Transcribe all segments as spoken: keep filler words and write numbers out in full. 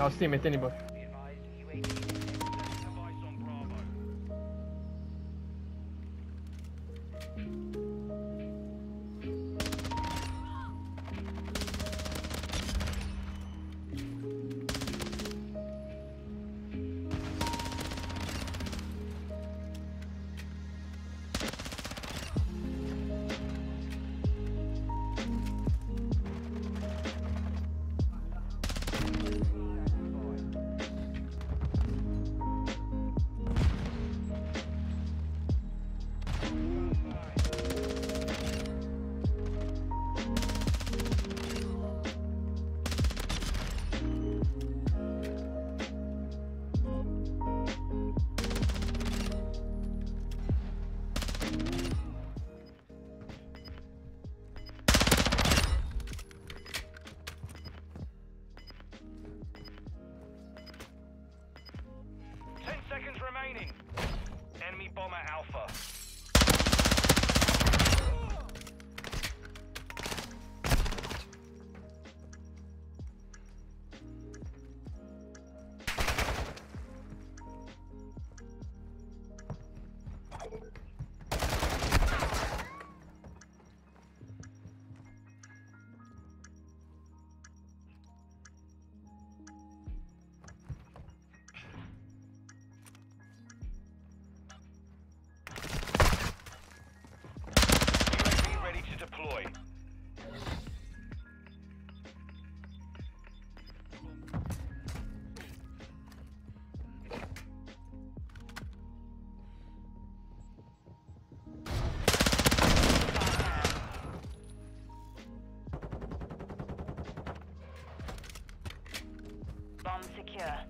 I'll steam it anybody. Enemy bomber Alpha. Secure.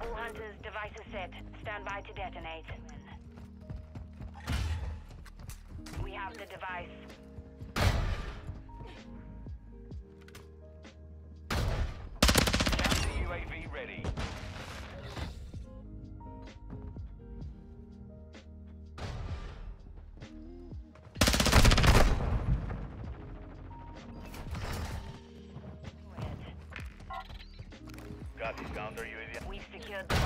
All hunters, devices set. Stand by to detonate. We have the device. Counter U A V ready. We've secured the bomb.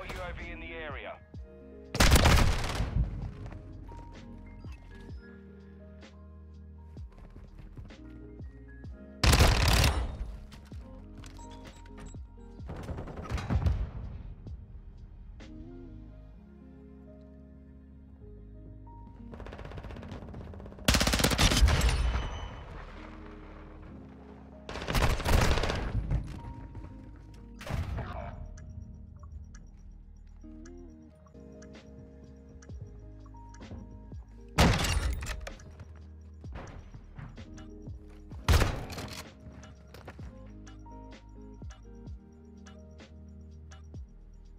U A V in the area.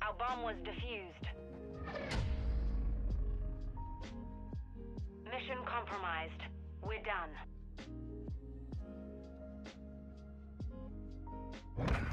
Our bomb was defused. Mission compromised. We're done.